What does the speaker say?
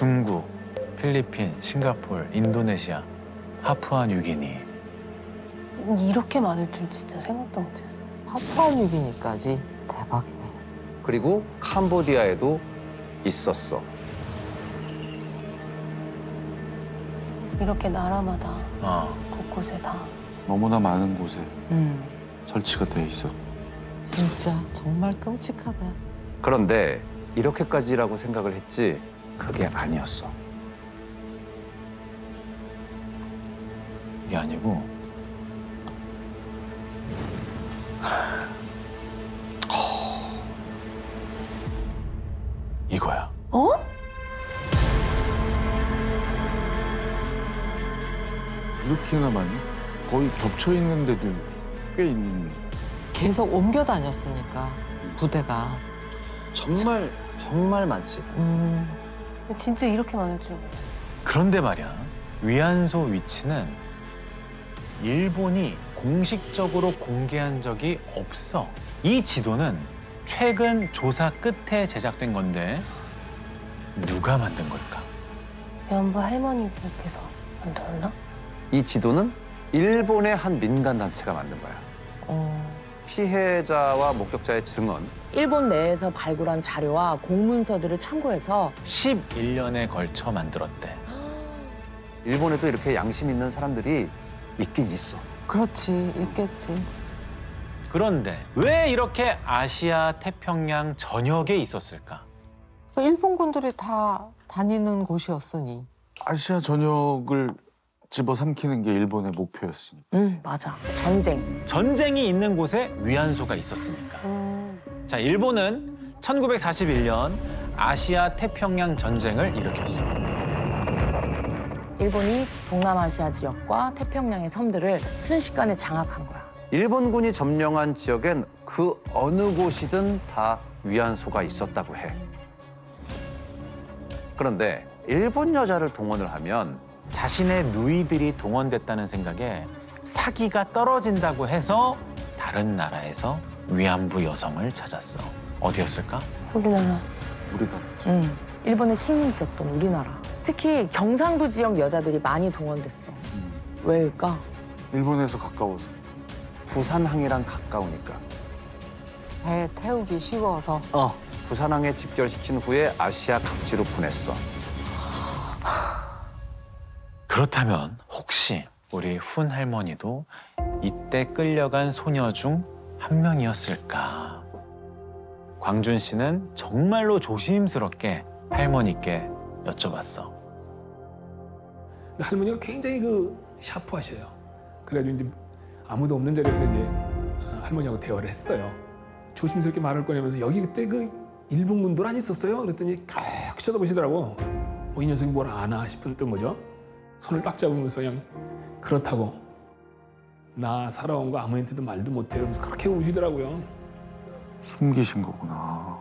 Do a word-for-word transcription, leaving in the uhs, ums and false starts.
중국, 필리핀, 싱가포르, 인도네시아, 파푸아뉴기니. 이렇게 많을 줄 진짜 생각도 못했어. 파푸아뉴기니까지? 대박이네. 그리고 캄보디아에도 있었어. 이렇게 나라마다 어. 곳곳에 다. 너무나 많은 곳에 음. 설치가 돼 있어. 진짜 정말 끔찍하다. 그런데 이렇게까지라고 생각을 했지 그게 아니었어. 이게 아니고 이거야. 어? 이렇게나 많이? 거의 겹쳐 있는데도 꽤 있는. 계속 옮겨 다녔으니까 부대가. 정말 정말 많지. 음. 진짜 이렇게 많을 줄. 그런데 말이야. 위안소 위치는 일본이 공식적으로 공개한 적이 없어. 이 지도는 최근 조사 끝에 제작된 건데 누가 만든 걸까? 면부 할머니들께서 만들었나? 이 지도는 일본의 한 민간 단체가 만든 거야. 어... 피해자와 목격자의 증언. 일본 내에서 발굴한 자료와 공문서들을 참고해서 십일 년에 걸쳐 만들었대. 일본에도 이렇게 양심 있는 사람들이 있긴 있어. 그렇지, 있겠지. 그런데 왜 이렇게 아시아 태평양 전역에 있었을까? 일본군들이 다 다니는 곳이었으니. 아시아 전역을 집어삼키는 게 일본의 목표였으니까. 응, 맞아. 전쟁. 전쟁이 있는 곳에 위안소가 있었으니까. 음... 자, 일본은 천구백사십일 년 아시아 태평양 전쟁을 일으켰어. 일본이 동남아시아 지역과 태평양의 섬들을 순식간에 장악한 거야. 일본군이 점령한 지역엔 그 어느 곳이든 다 위안소가 있었다고 해. 그런데 일본 여자를 동원을 하면 자신의 누이들이 동원됐다는 생각에 사기가 떨어진다고 해서 다른 나라에서 위안부 여성을 찾았어. 어디였을까? 우리나라. 우리나라. 응. 일본의 식민지였던 우리나라. 특히 경상도 지역 여자들이 많이 동원됐어. 음. 왜일까? 일본에서 가까워서. 부산항이랑 가까우니까. 배에 태우기 쉬워서. 어. 부산항에 집결시킨 후에 아시아 각지로 보냈어. 그렇다면 혹시 우리 훈 할머니도 이때 끌려간 소녀 중 한 명이었을까? 광준 씨는 정말로 조심스럽게 할머니께 여쭤봤어. 할머니가 굉장히 그 샤프하셔요. 그래가지고 이제 아무도 없는 자리에서 이제 할머니하고 대화를 했어요. 조심스럽게 말할 거냐면서 여기 그때 그 일본군들 안 있었어요? 그랬더니 그렇게 쳐다보시더라고. 어, 이 녀석이 뭘 아나 싶었던 거죠. 손을 딱 잡으면서 그냥 그렇다고 나 살아온 거 아무한테도 말도 못해 이러면서 그렇게 우시더라고요. 숨기신 거구나.